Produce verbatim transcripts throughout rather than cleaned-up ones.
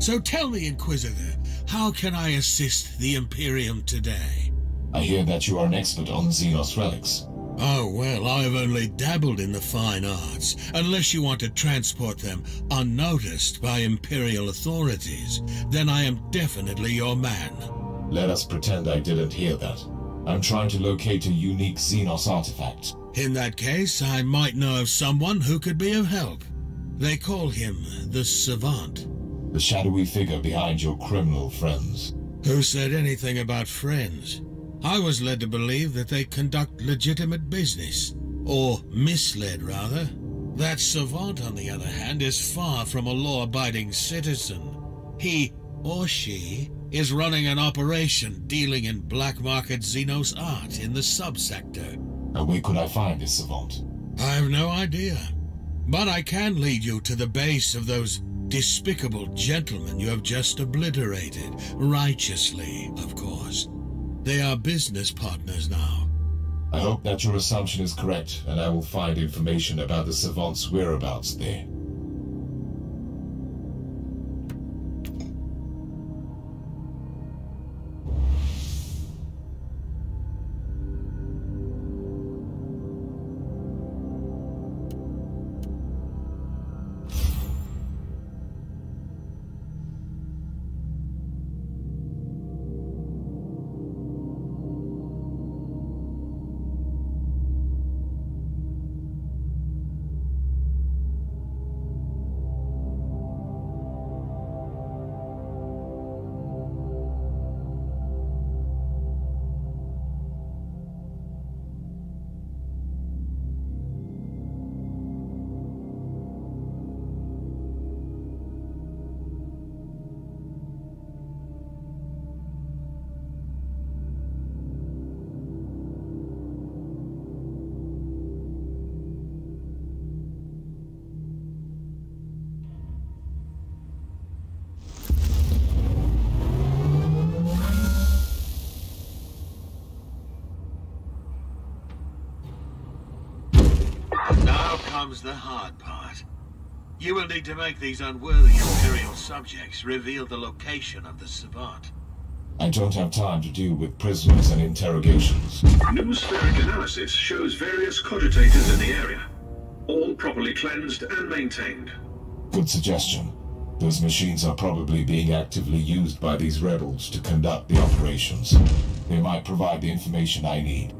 So tell me, Inquisitor, how can I assist the Imperium today? I hear that you are an expert on Xenos relics. Oh, well, I've only dabbled in the fine arts, unless you want to transport them unnoticed by Imperial authorities. Then I am definitely your man. Let us pretend I didn't hear that. I'm trying to locate a unique Xenos artifact. In that case, I might know of someone who could be of help. They call him the Savant. The shadowy figure behind your criminal friends. Who said anything about friends? I was led to believe that they conduct legitimate business. Or misled, rather. That Savant, on the other hand, is far from a law-abiding citizen. He, or she, is running an operation dealing in black-market Xenos art in the subsector. And where could I find this Savant? I have no idea. But I can lead you to the base of those despicable gentlemen you have just obliterated. Righteously, of course. They are business partners now. I hope that your assumption is correct, and I will find information about the Savant's whereabouts there. The hard part. You will need to make these unworthy Imperial subjects reveal the location of the Savant. I don't have time to deal with prisoners and interrogations. Noospheric analysis shows various cogitators in the area, all properly cleansed and maintained. Good suggestion. Those machines are probably being actively used by these rebels to conduct the operations. They might provide the information I need.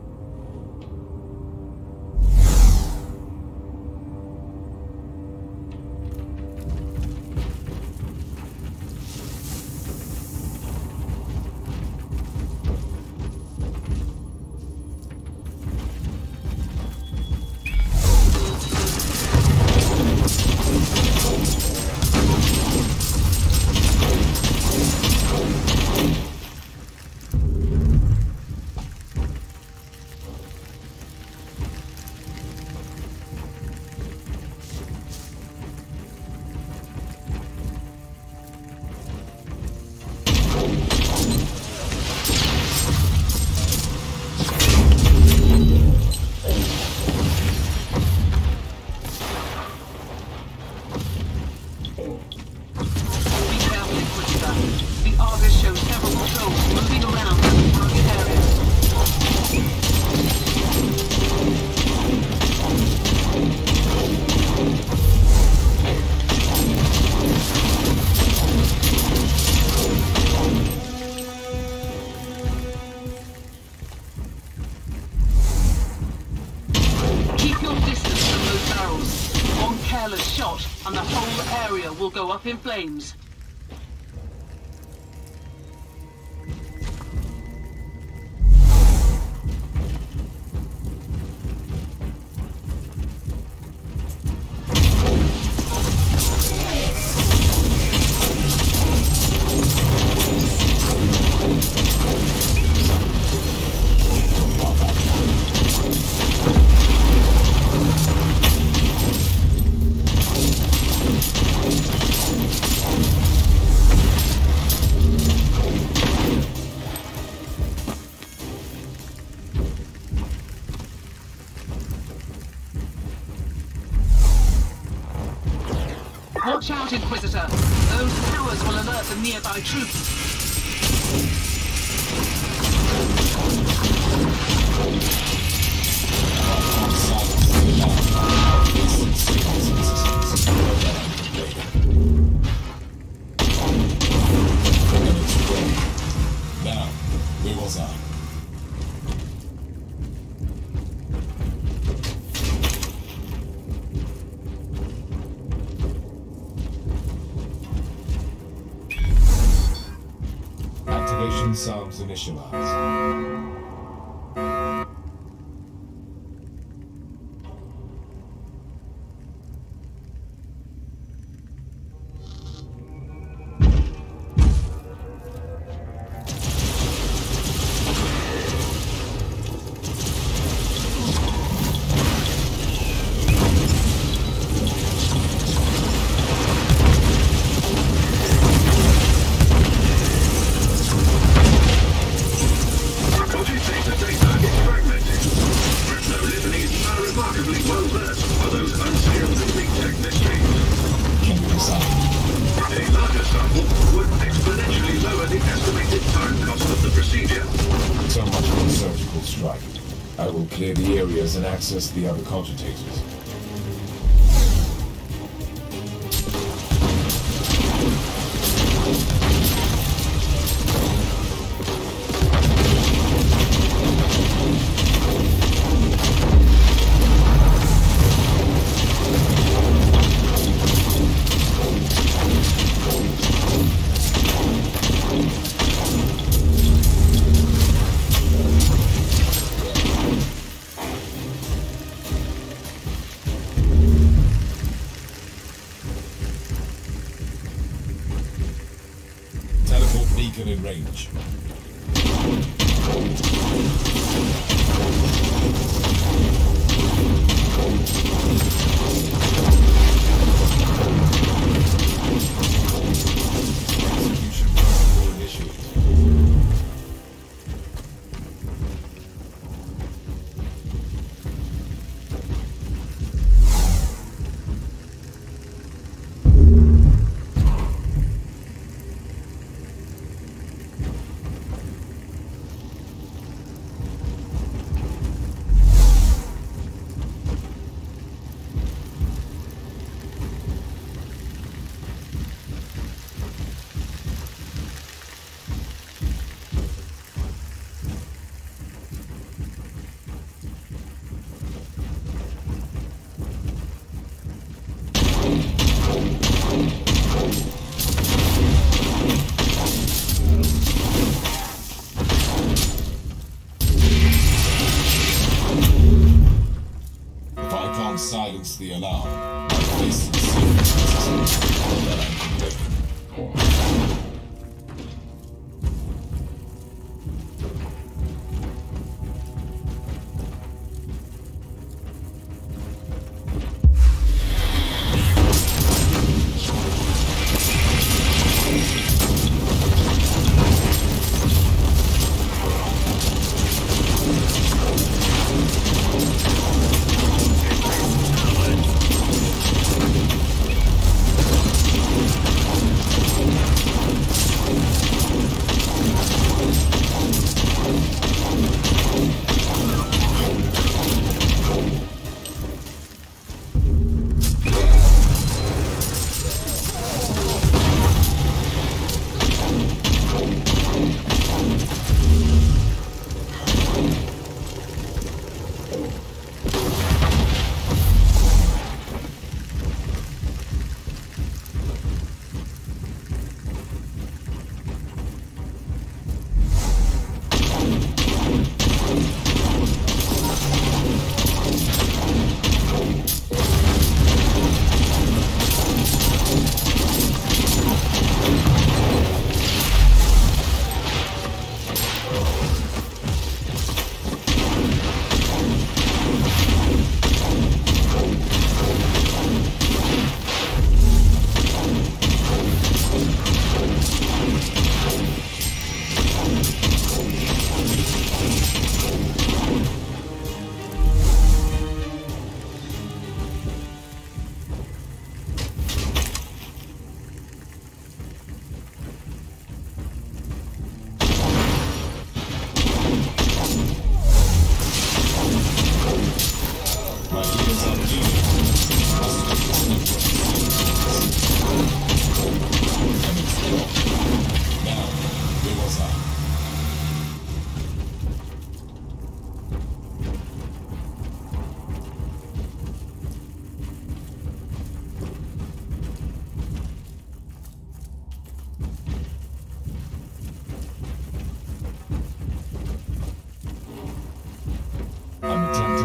In flames. We'll be right back. Watch out, Inquisitor. Those towers will alert the nearby troops. Now, where was I? Sounds initialized. And access the other cogitators. The alarm.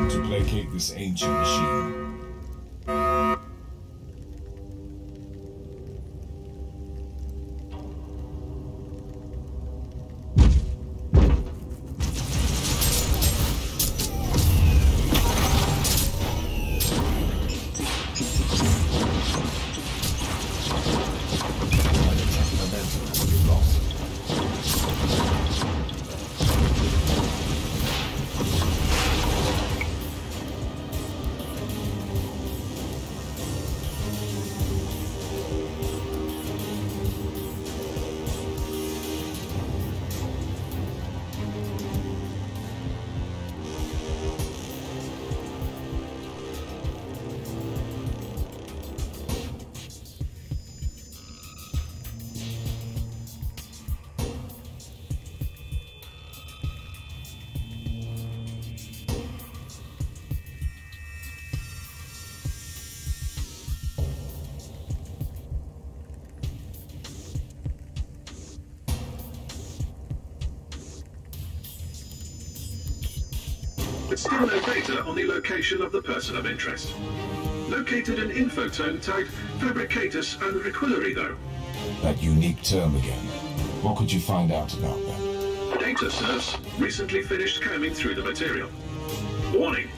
attempt to placate this ancient machine. Steal locator on the location of the person of interest. Located an info tome tagged Fabricatus and Requillery, though. That unique term again. What could you find out about them? Data serfs recently finished combing through the material. Warning,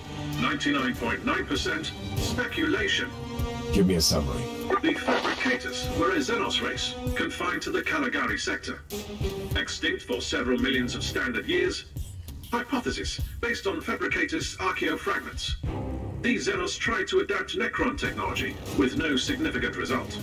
ninety-nine point nine percent speculation. Give me a summary. The Fabricatus were a Xenos race, confined to the Caligari sector. Extinct for several millions of standard years. Hypothesis, based on Fabricatus' archaeofragments. These Xenos tried to adapt Necron technology, with no significant result.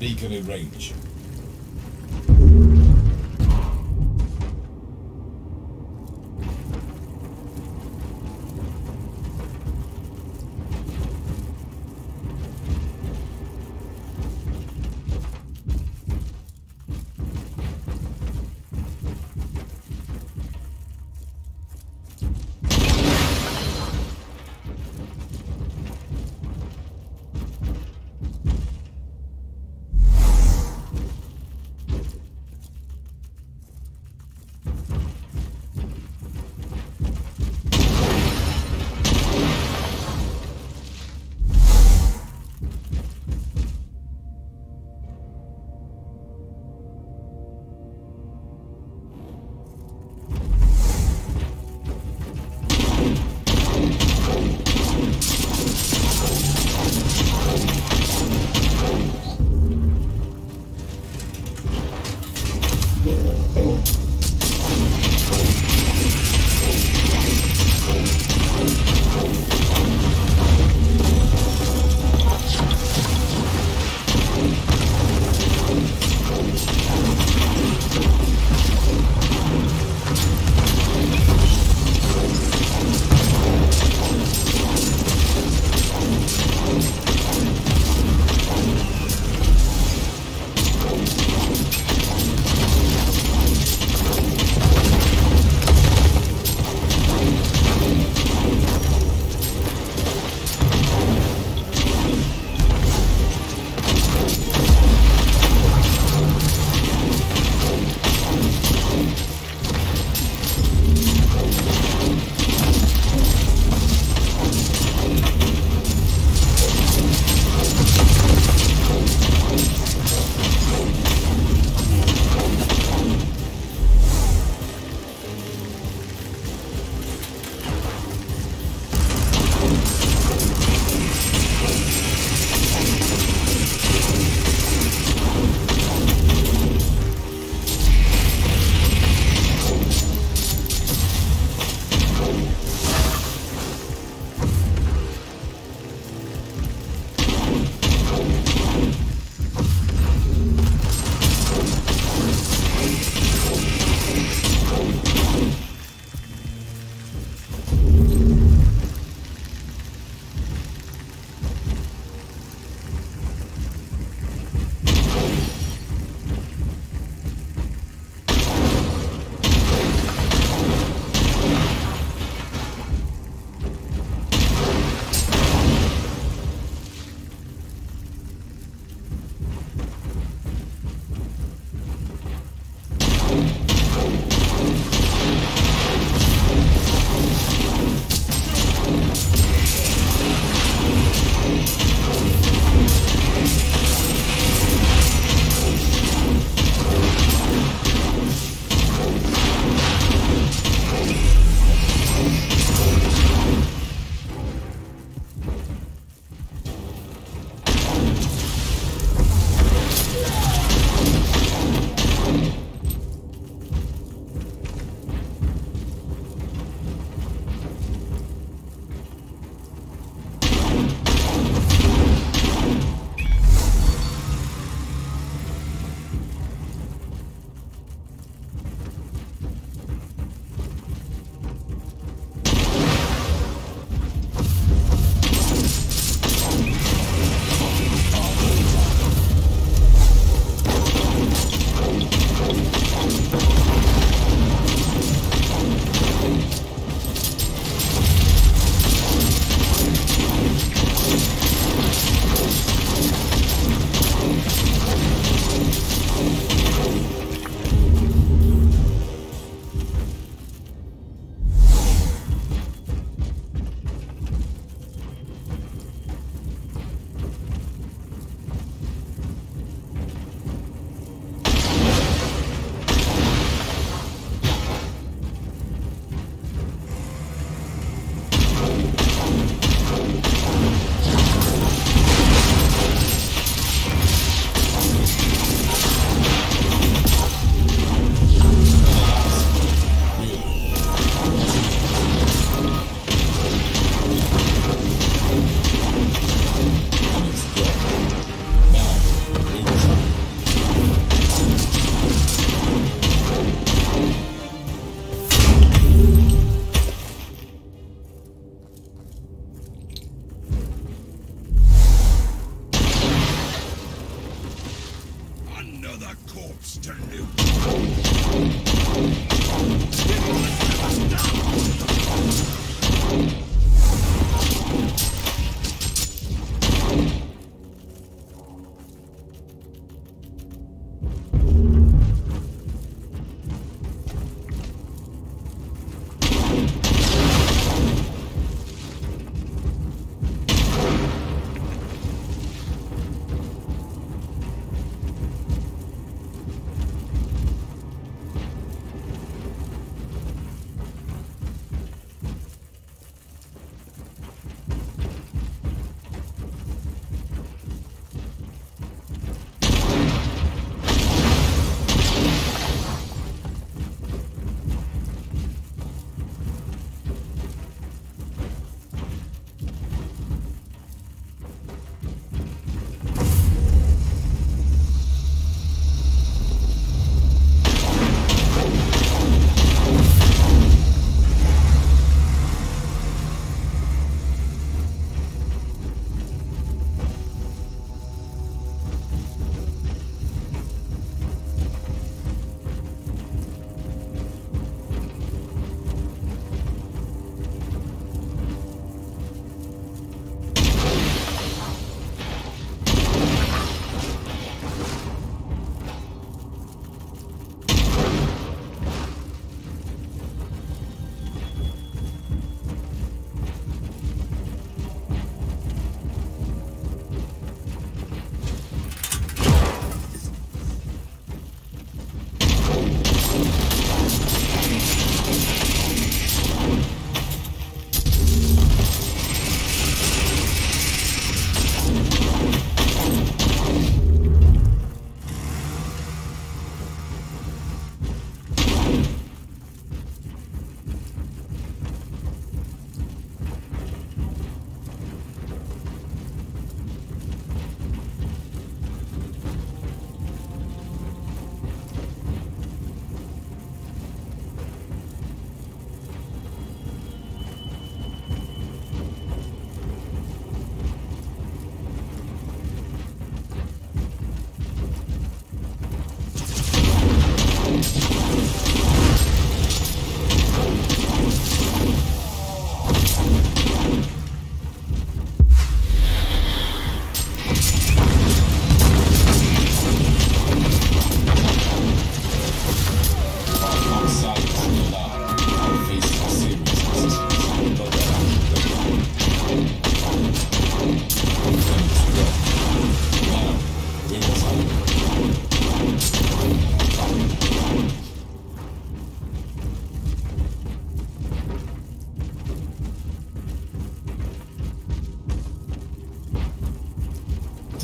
Beacon in range.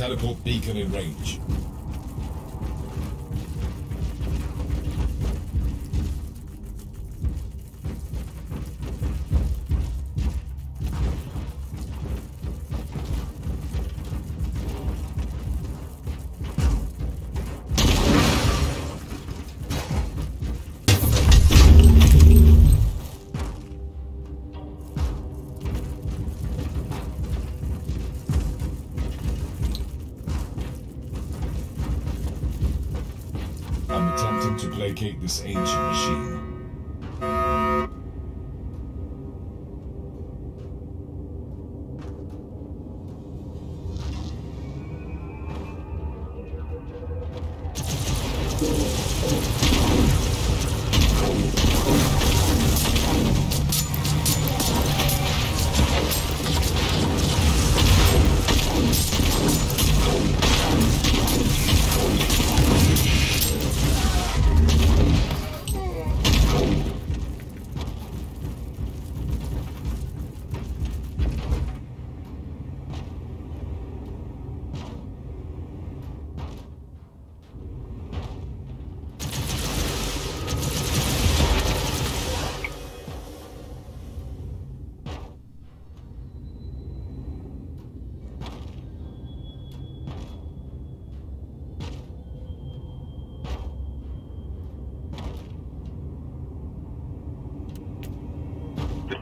teleport beacon in range. Placate this ancient machine.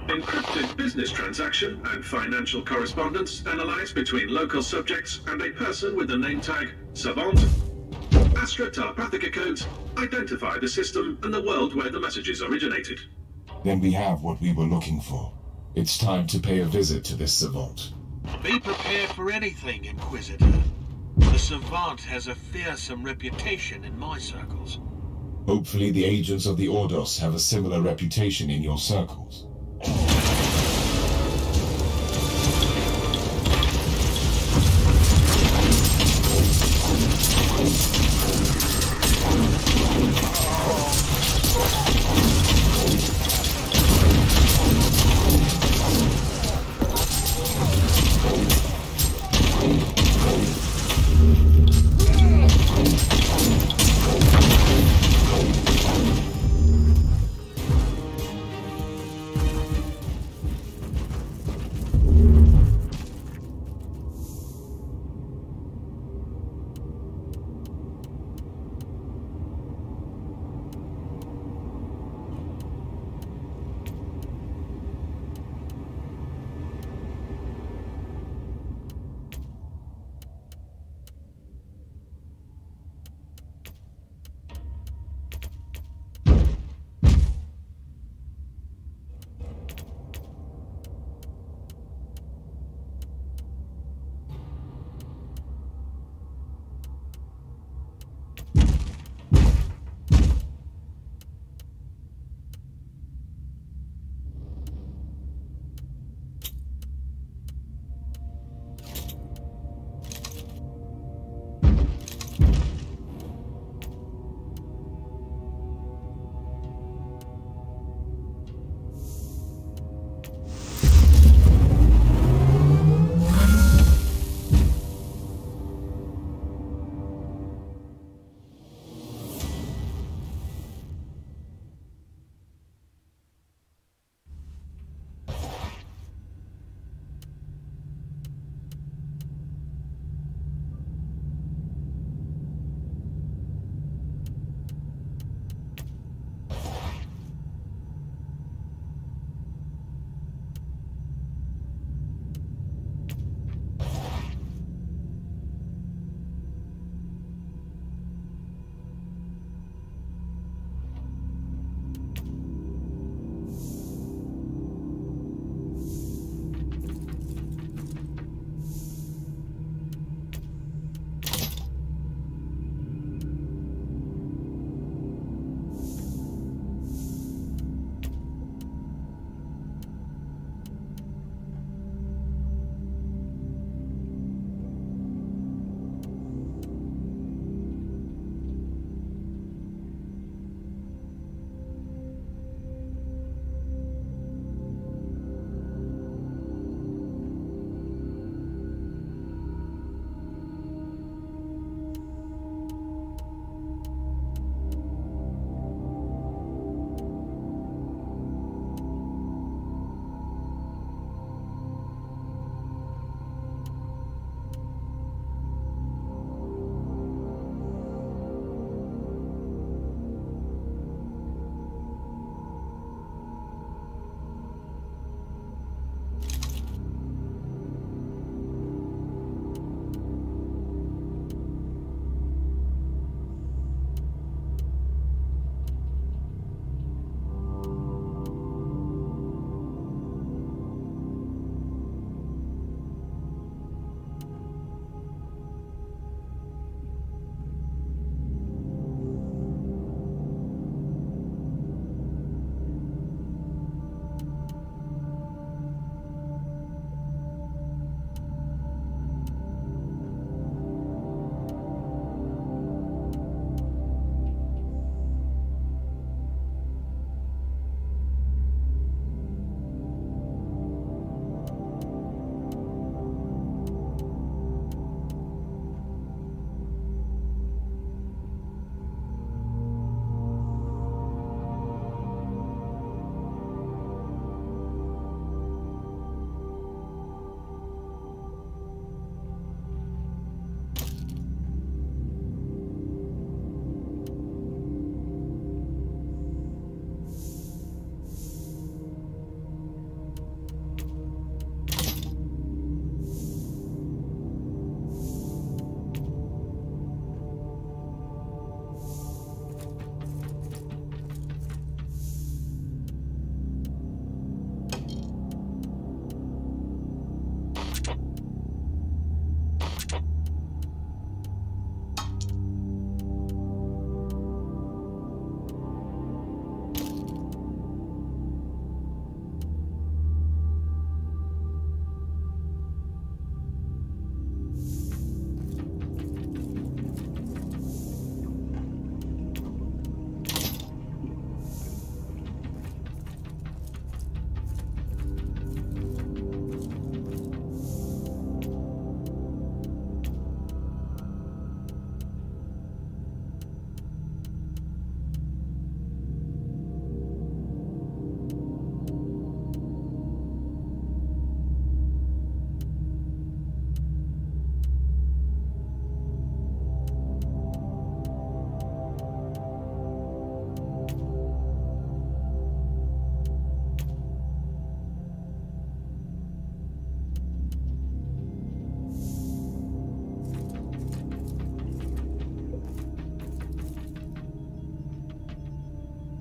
Encrypted business transaction and financial correspondence analyzed between local subjects and a person with the name tag Savant. Astra Telepathica codes identify the system and the world where the messages originated. Then we have what we were looking for. It's time to pay a visit to this Savant. Be prepared for anything, Inquisitor. The Savant has a fearsome reputation in my circles. Hopefully the agents of the Ordos have a similar reputation in your circles.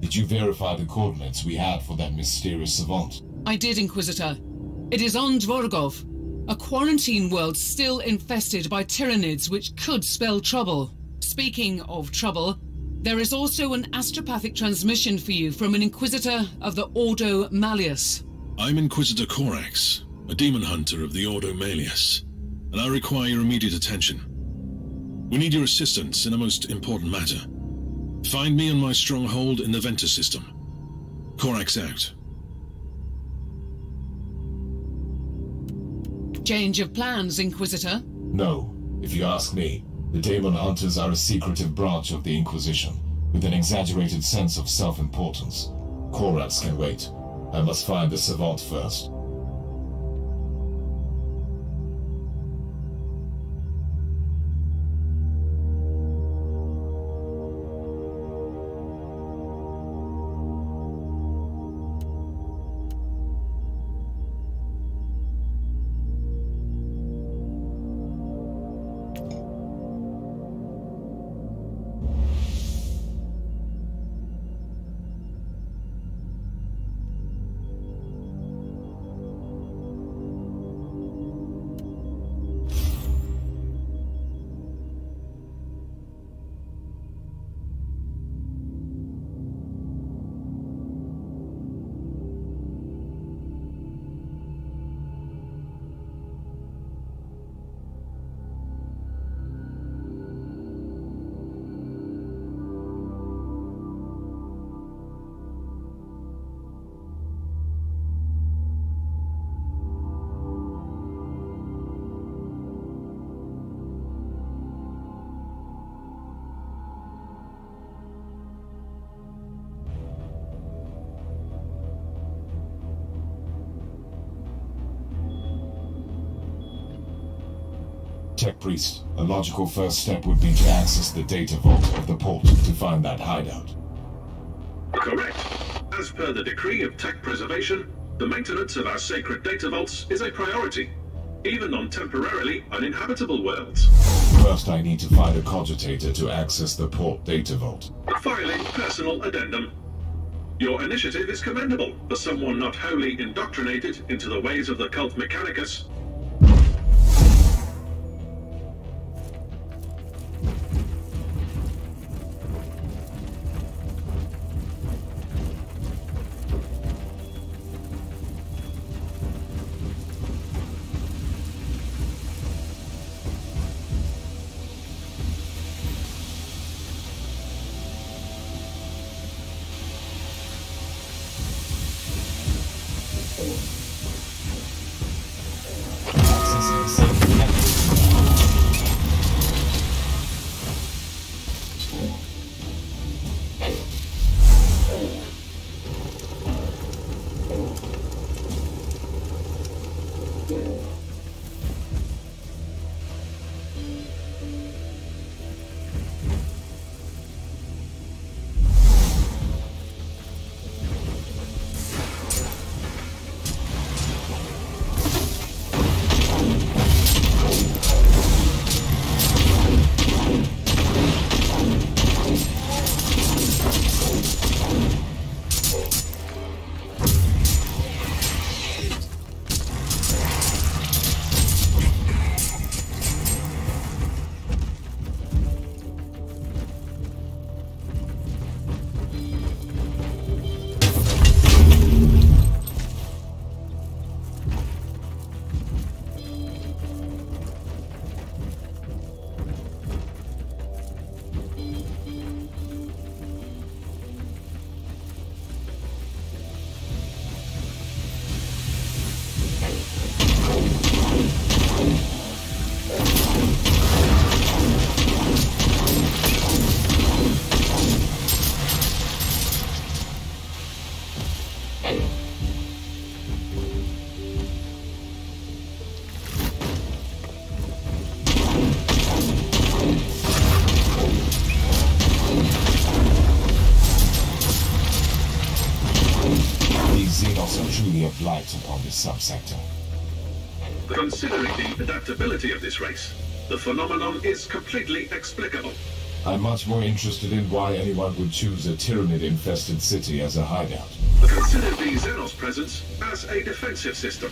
Did you verify the coordinates we had for that mysterious savant? I did, Inquisitor. It is on Dvorgov, a quarantine world still infested by Tyranids which could spell trouble. Speaking of trouble, there is also an astropathic transmission for you from an Inquisitor of the Ordo Malleus. I'm Inquisitor Korax, a demon hunter of the Ordo Malleus, and I require your immediate attention. We need your assistance in a most important matter. Find me and my stronghold in the Ventus system. Korax out. Change of plans, Inquisitor? No, if you ask me. The Demon Hunters are a secretive branch of the Inquisition, with an exaggerated sense of self-importance. Korax can wait. I must find the savant first. Tech Priest, a logical first step would be to access the data vault of the port to find that hideout. Correct. As per the decree of tech preservation, the maintenance of our sacred data vaults is a priority, even on temporarily uninhabitable worlds. First, I need to find a cogitator to access the port data vault. Filing personal addendum. Your initiative is commendable for someone not wholly indoctrinated into the ways of the Cult Mechanicus. Subsector. Considering the adaptability of this race, the phenomenon is completely explicable. I'm much more interested in why anyone would choose a Tyranid-infested city as a hideout. Consider the Xenos presence as a defensive system.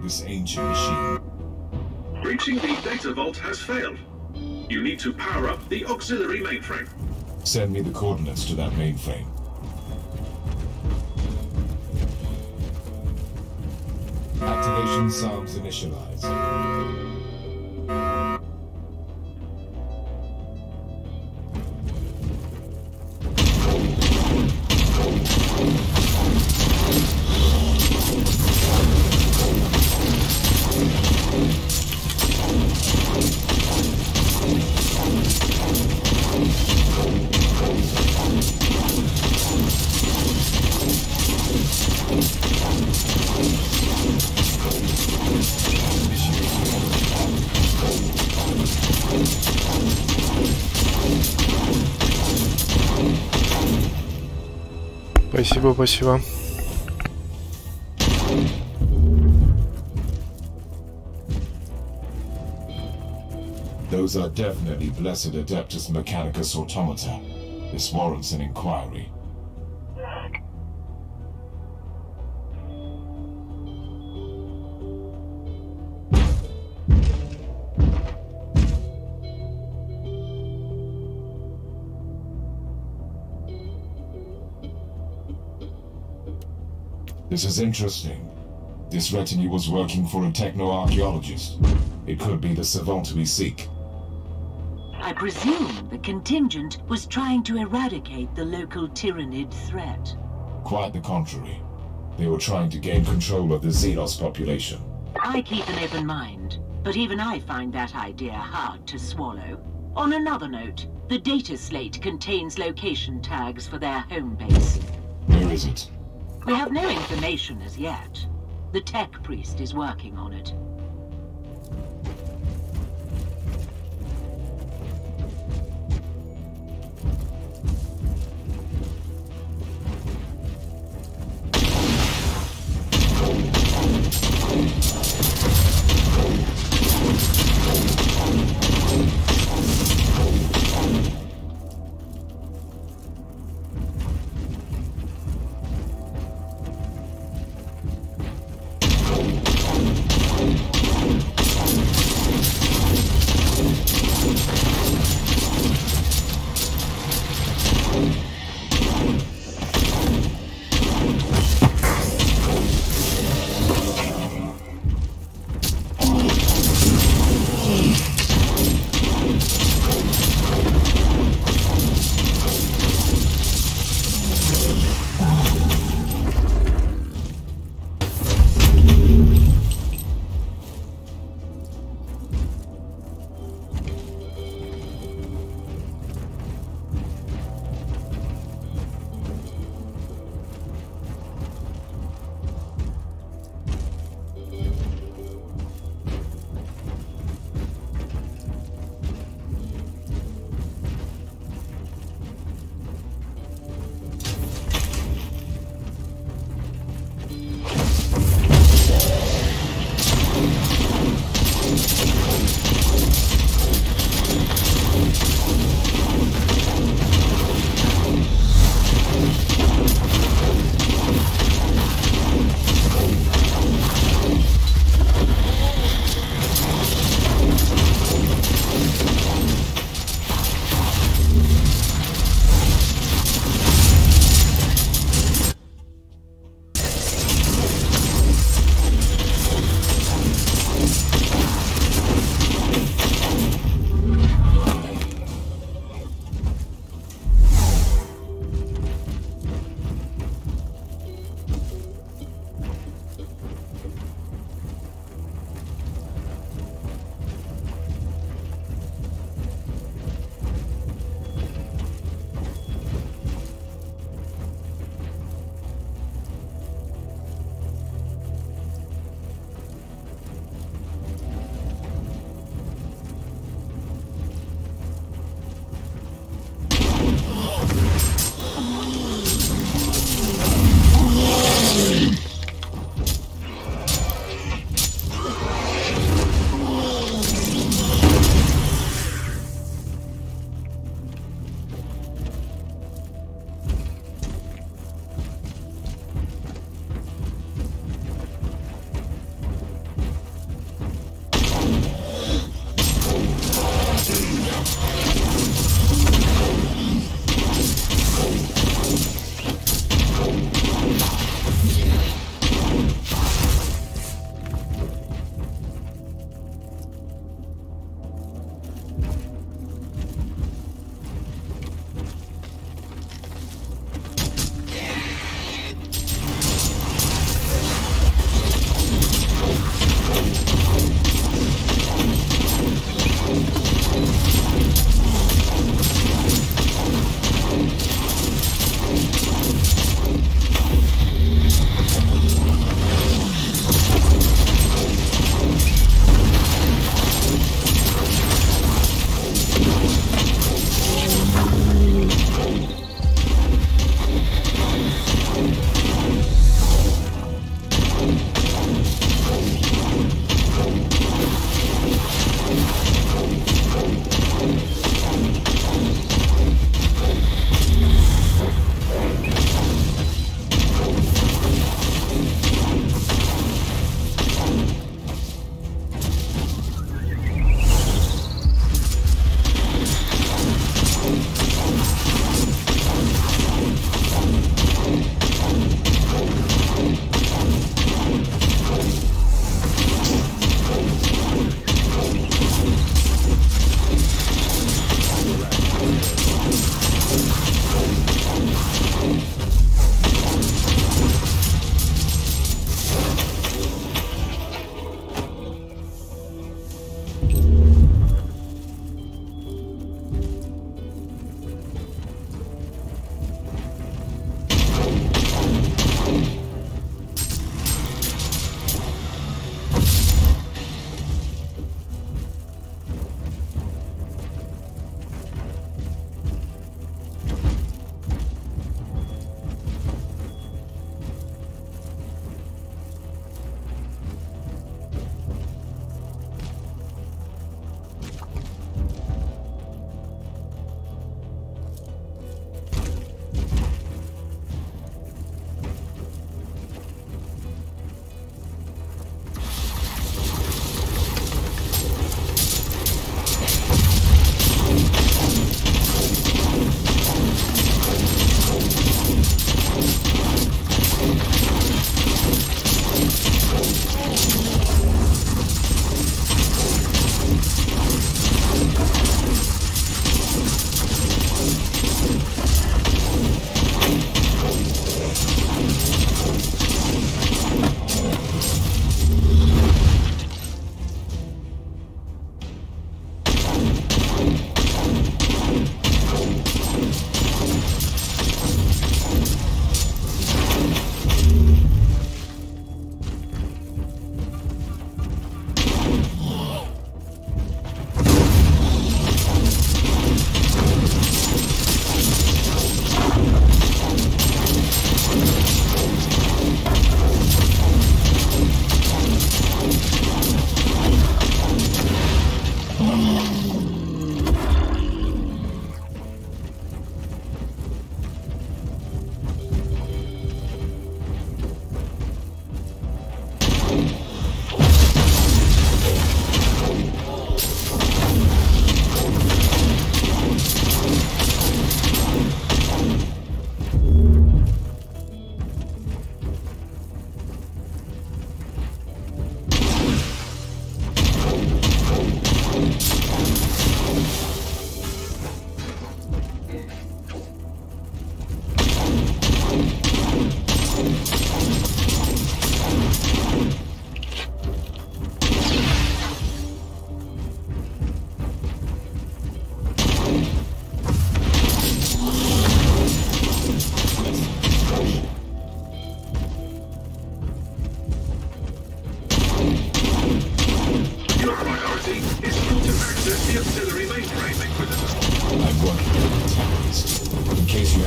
This ancient machine. Reaching the data vault has failed. You need to power up the auxiliary mainframe. Send me the coordinates to that mainframe. Activation sounds initialized. Спасибо, спасибо. Those are definitely blessed Adeptus Mechanicus automata. This warrants an inquiry. This is interesting. This retinue was working for a techno-archaeologist. It could be the savant we seek. I presume the contingent was trying to eradicate the local Tyranid threat. Quite the contrary. They were trying to gain control of the Xenos population. I keep an open mind, but even I find that idea hard to swallow. On another note, the data slate contains location tags for their home base. Where is it? We have no information as yet. The tech priest is working on it. Thank you.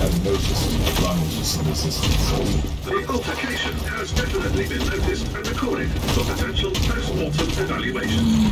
have noticed advantages in this instance. The altercation has definitely been noticed and recorded for potential post-mortem evaluation.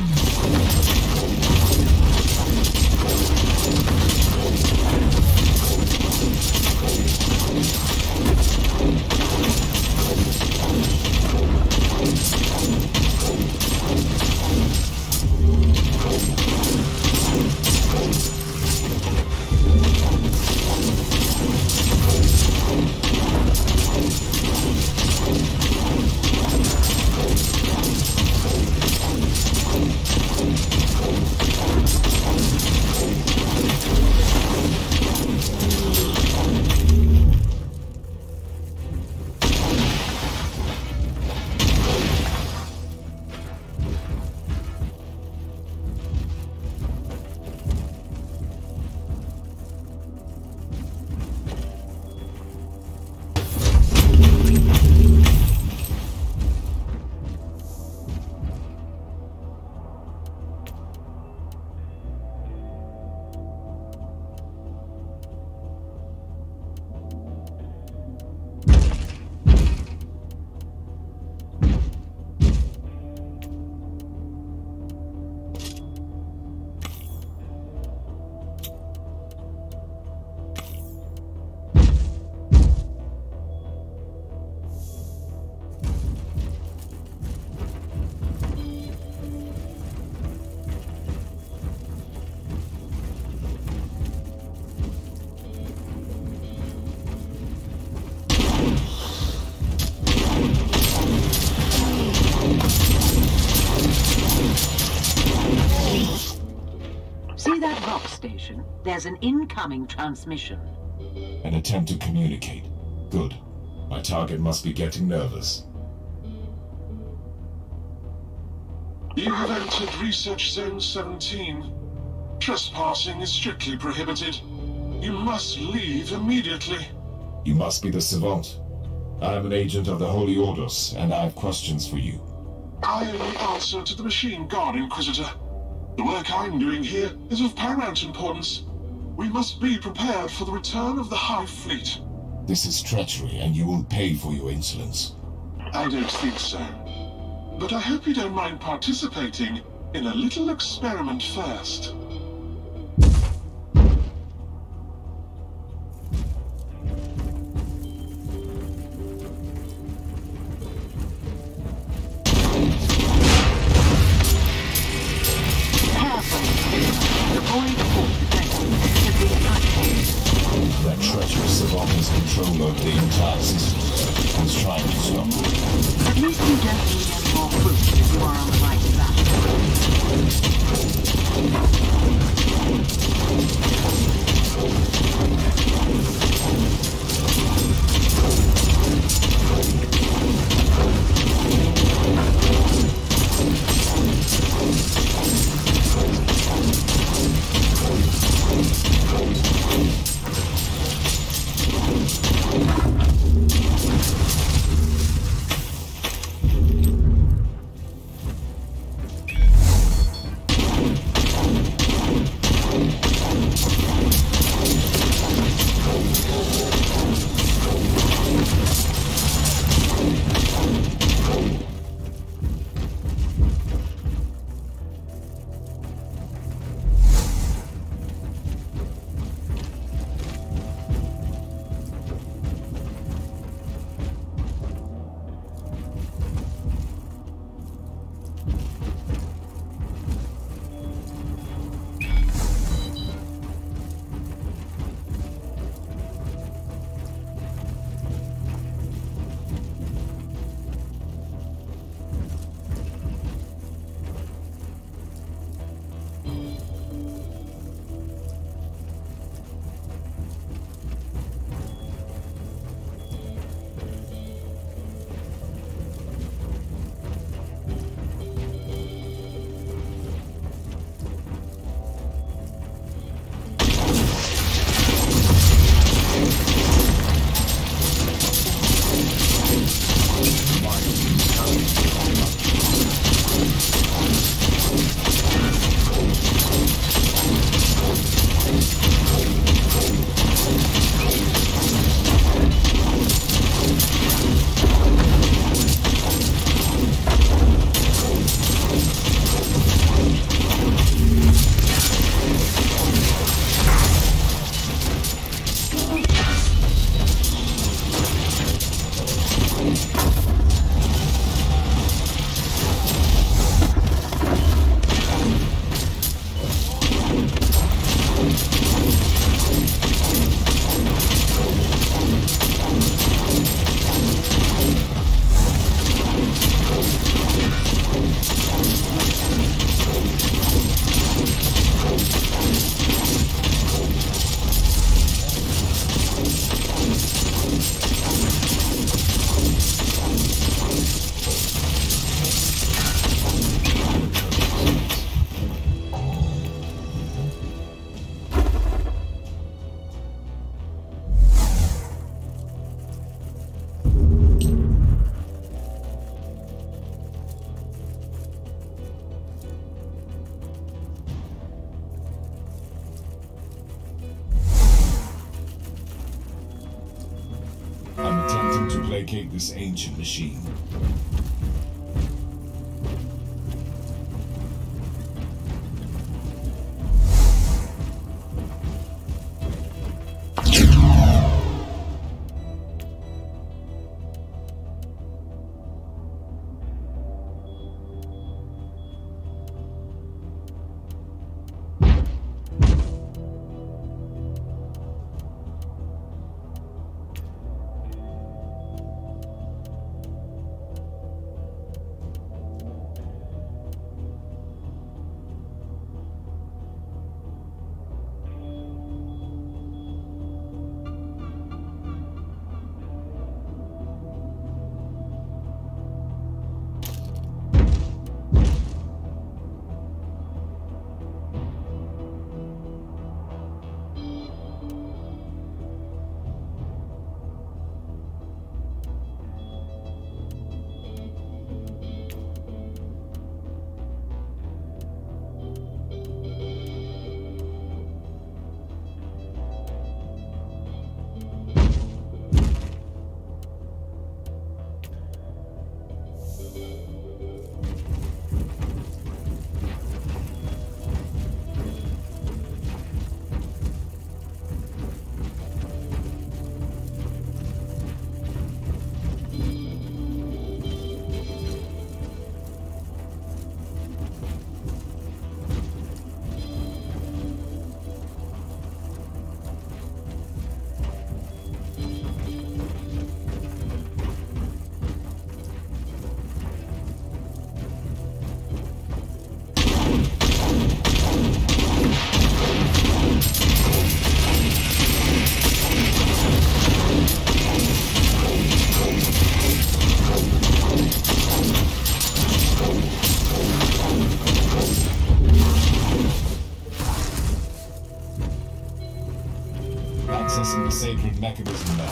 There's an incoming transmission. An attempt to communicate. Good. My target must be getting nervous. You have entered Research Zone seventeen. Trespassing is strictly prohibited. You must leave immediately. You must be the Savant. I am an agent of the Holy Ordos, and I have questions for you. I am the answer to the machine guard, Inquisitor. The work I'm doing here is of paramount importance. We must be prepared for the return of the High Fleet. This is treachery, and you will pay for your insolence. I don't think so. But I hope you don't mind participating in a little experiment first. Thank you. placate this ancient machine. Accessing the sacred mechanism now.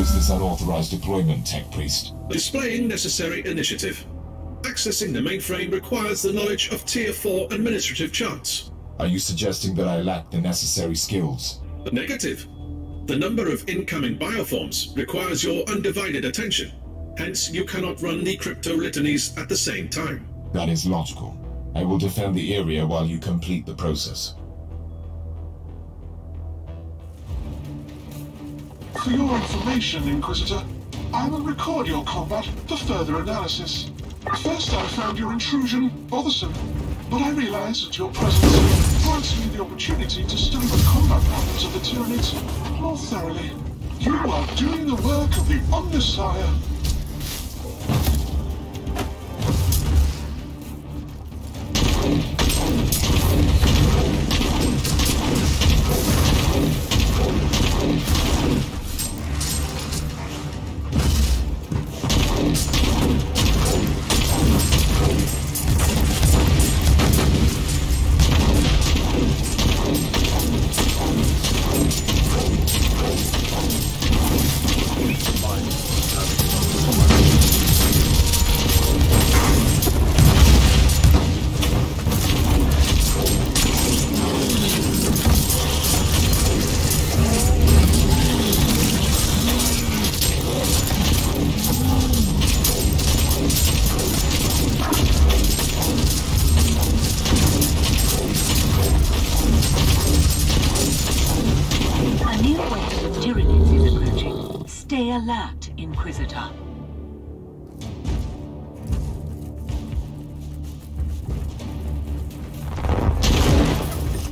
is this unauthorized deployment, Tech Priest? Displaying necessary initiative. Accessing the mainframe requires the knowledge of Tier four administrative charts. Are you suggesting that I lack the necessary skills? Negative. The number of incoming bioforms requires your undivided attention. Hence, you cannot run the crypto litanies at the same time. That is logical. I will defend the area while you complete the process. For your information, Inquisitor, I will record your combat for further analysis. First, I found your intrusion bothersome, but I realized that your presence grants me the opportunity to study the combat patterns of the Tyranids more thoroughly. You are doing the work of the Omnissiah. Alert, Inquisitor.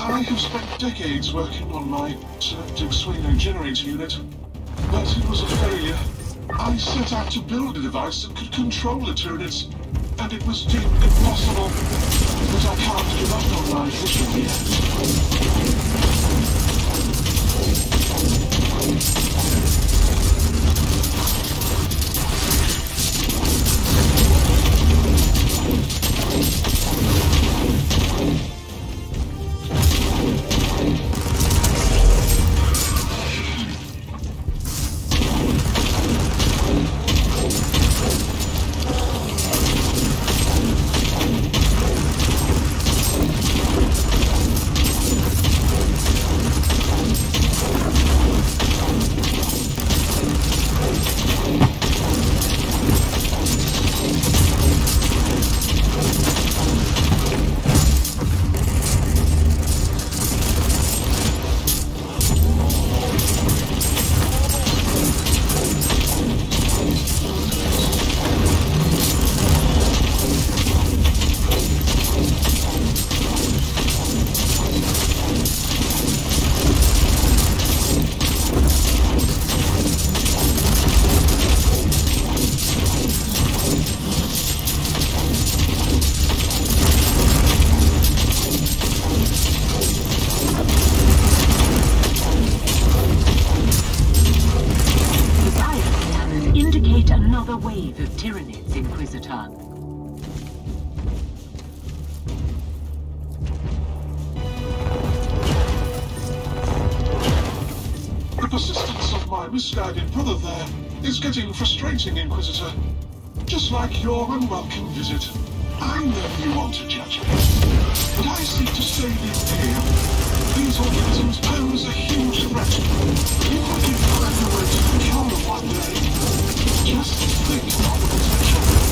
I have spent decades working on my synaptic generator unit, but it was a failure. I set out to build a device that could control the Tyranids, and it was deemed impossible. But I can't give up on my vision yet. Misguided brother there is getting frustrating, Inquisitor. Just like your unwelcome visit. I know you want to judge me, but I seek to stay in fear. These organisms pose a huge threat. You will be find a way to control them one day. Just think of the potential.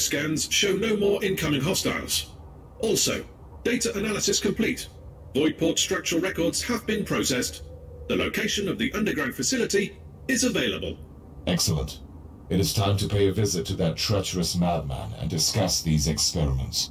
scans show no more incoming hostiles. Also, data analysis complete. Void port structural records have been processed. The location of the underground facility is available. Excellent. It is time to pay a visit to that treacherous madman and discuss these experiments.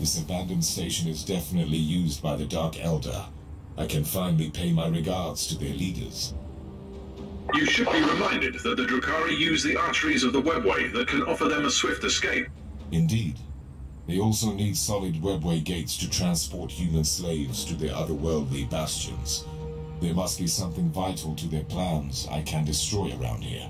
This abandoned station is definitely used by the Dark Elder. I can finally pay my regards to their leaders. You should be reminded that the Drukhari use the arteries of the webway that can offer them a swift escape. Indeed. They also need solid webway gates to transport human slaves to their otherworldly bastions. There must be something vital to their plans I can destroy around here.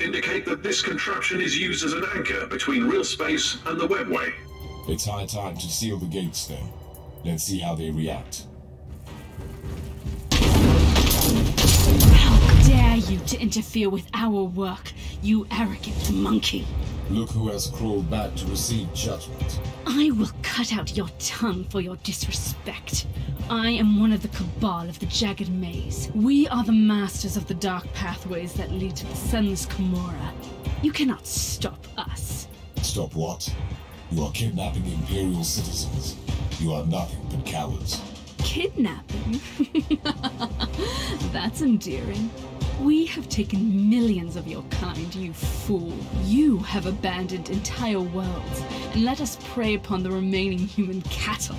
Indicate that this contraption is used as an anchor between real space and the webway. It's high time to seal the gates then. Let's see how they react. How dare you to interfere with our work, you arrogant monkey! Look who has crawled back to receive judgment. I will cut out your tongue for your disrespect. I am one of the Cabal of the Jagged Maze. We are the masters of the dark pathways that lead to the Sun's Chimera. You cannot stop us. Stop what? You are kidnapping Imperial citizens. You are nothing but cowards. Kidnapping? That's endearing. We have taken millions of your kind, you fool. You have abandoned entire worlds and let us prey upon the remaining human cattle.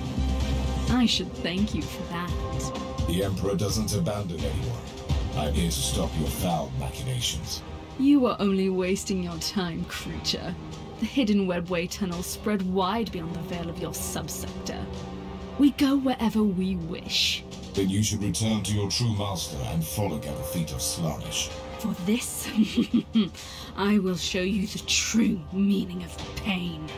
I should thank you for that. The Emperor doesn't abandon anyone. I'm here to stop your foul machinations. You are only wasting your time, creature. The hidden webway tunnels spread wide beyond the veil of your subsector. We go wherever we wish. Then you should return to your true master and frolic at the feet of Slaanesh. For this, I will show you the true meaning of pain.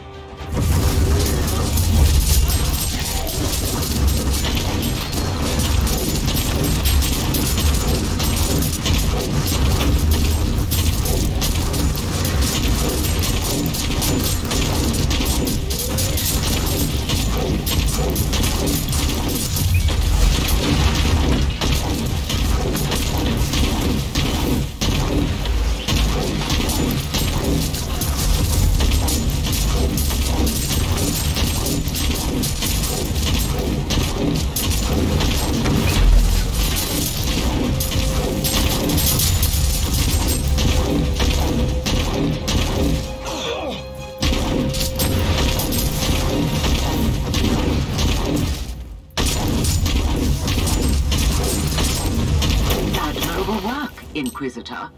Inquisitor,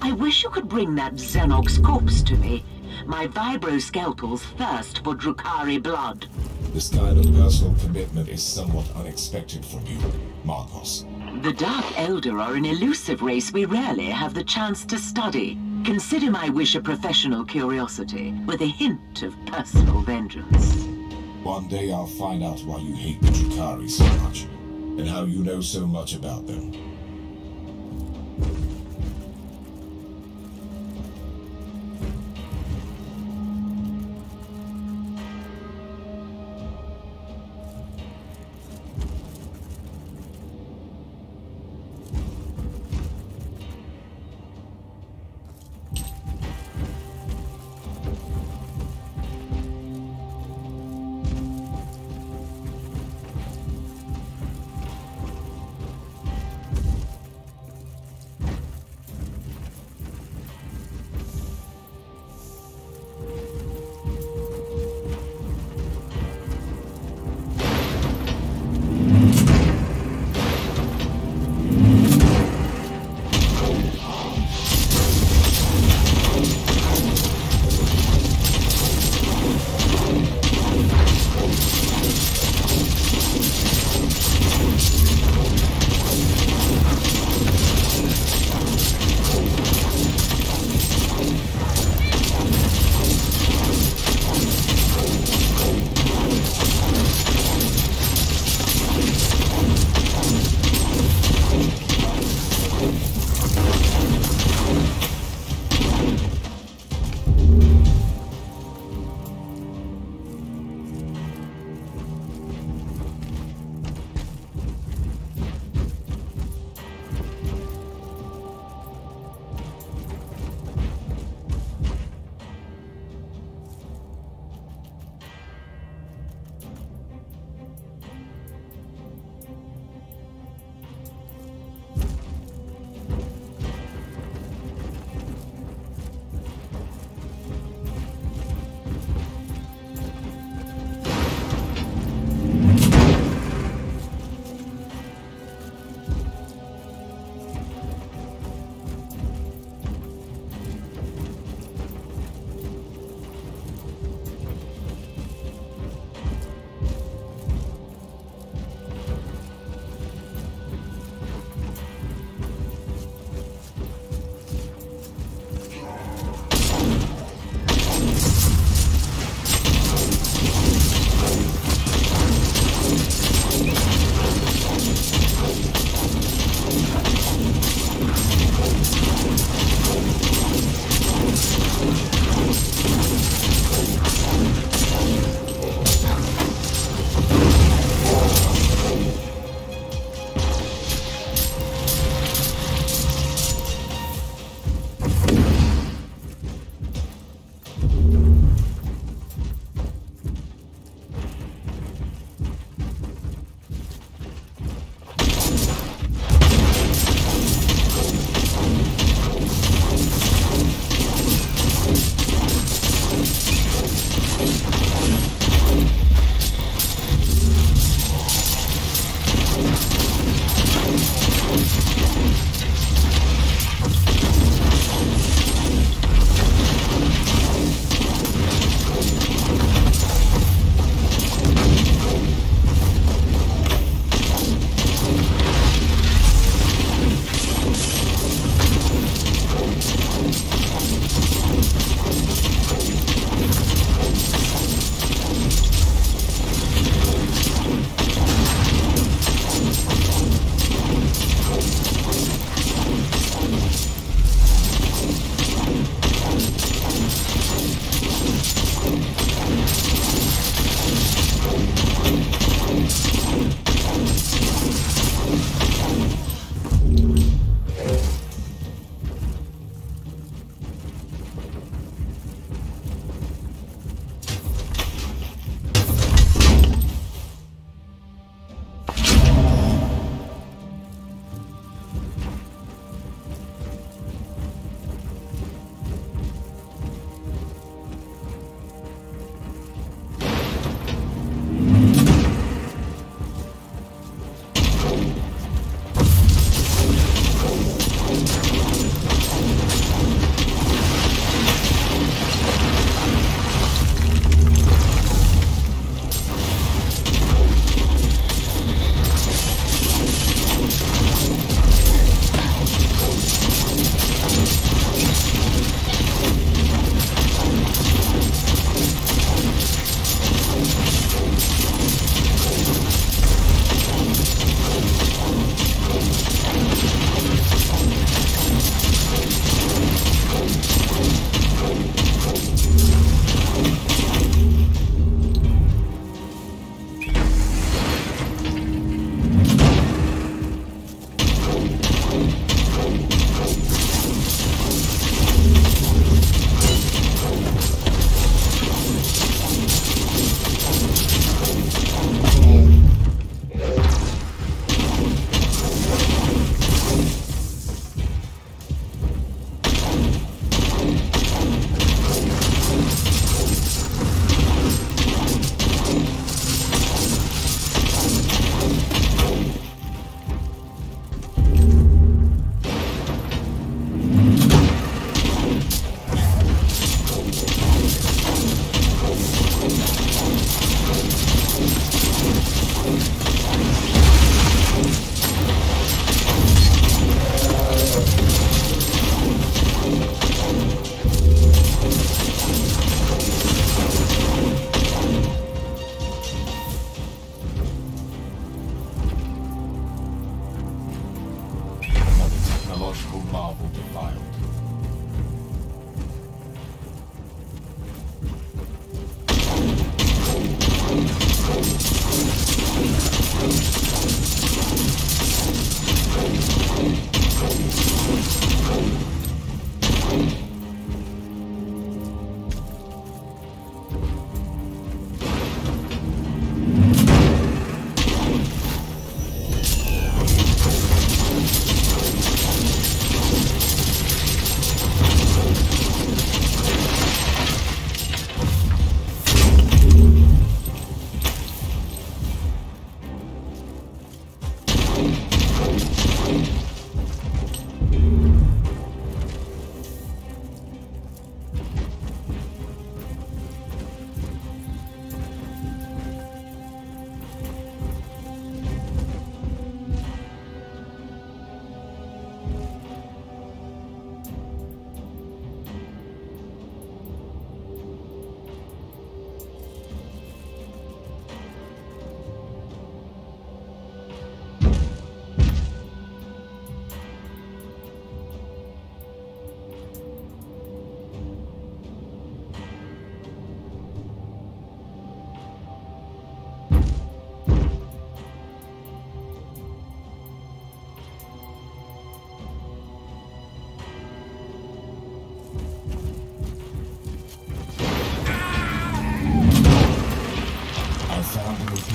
I wish you could bring that Xenox corpse to me. My vibroskeletals thirst for Drukhari blood. This kind of personal commitment is somewhat unexpected from you, Marcos. The Dark Elder are an elusive race we rarely have the chance to study. Consider my wish a professional curiosity, with a hint of personal vengeance. One day I'll find out why you hate the Drukhari so much, and how you know so much about them.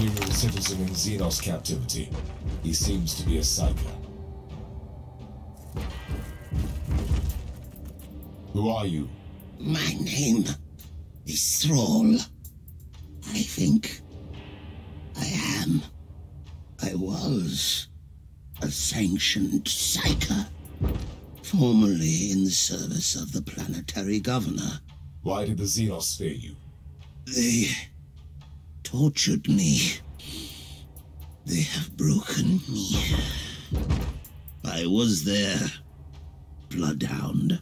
Imperial citizen in Xenos captivity. He seems to be a Psyker. Who are you? My name is Thrall. I think I am. I was a sanctioned Psyker, formerly in the service of the Planetary Governor. Why did the Xenos spare you? They tortured me. They have broken me. I was their bloodhound.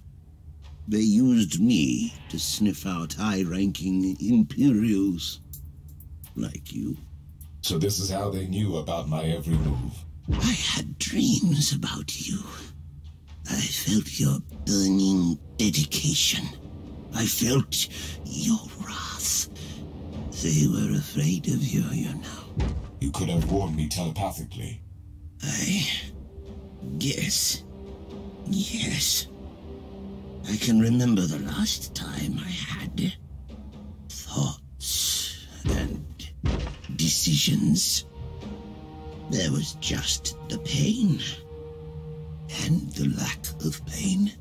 They used me to sniff out high-ranking Imperials like you. So this is how they knew about my every move. I had dreams about you. I felt your burning dedication. I felt your wrath. They were afraid of you, you know. You could have warned me telepathically. I... guess. Yes. I can remember the last time I had thoughts and decisions. There was just the pain. And the lack of pain.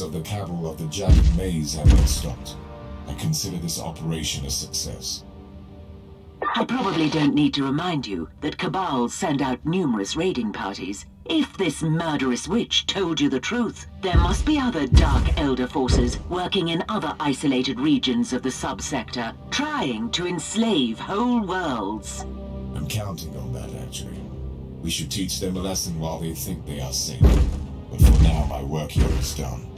Of the cattle of the Jagged Maze have been stopped. I consider this operation a success. I probably don't need to remind you that cabals send out numerous raiding parties. If this murderous witch told you the truth, there must be other dark elder forces working in other isolated regions of the subsector, trying to enslave whole worlds. I'm counting on that, actually. We should teach them a lesson while they think they are safe. But for now, my work here is done.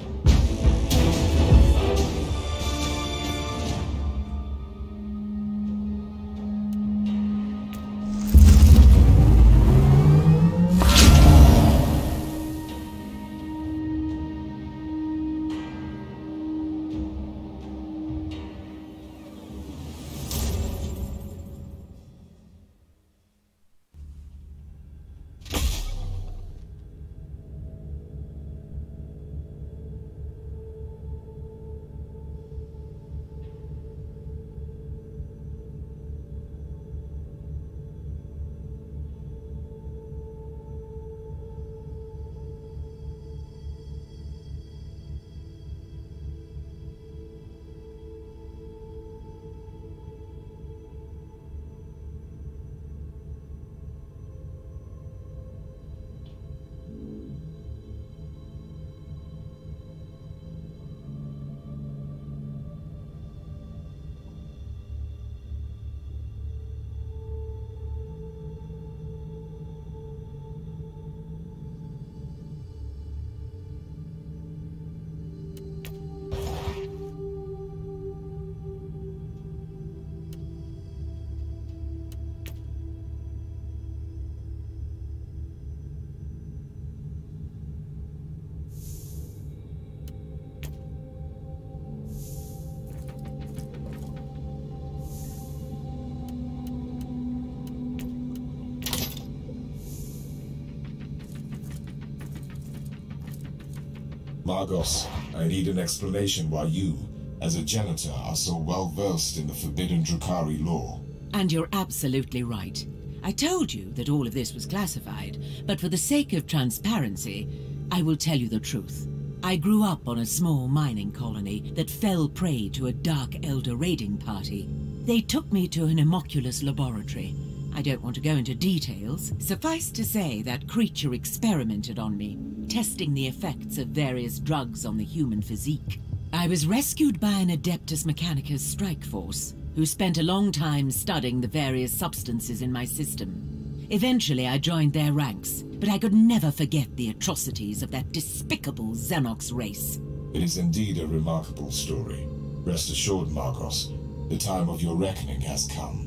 Marcos, I need an explanation why you, as a janitor, are so well-versed in the forbidden Drukhari law. And you're absolutely right. I told you that all of this was classified, but for the sake of transparency, I will tell you the truth. I grew up on a small mining colony that fell prey to a dark elder raiding party. They took me to an Immoculus laboratory. I don't want to go into details. Suffice to say that creature experimented on me, testing the effects of various drugs on the human physique. I was rescued by an Adeptus Mechanicus strike force, who spent a long time studying the various substances in my system. Eventually I joined their ranks, but I could never forget the atrocities of that despicable Xenox race. It is indeed a remarkable story. Rest assured, Marcos, the time of your reckoning has come.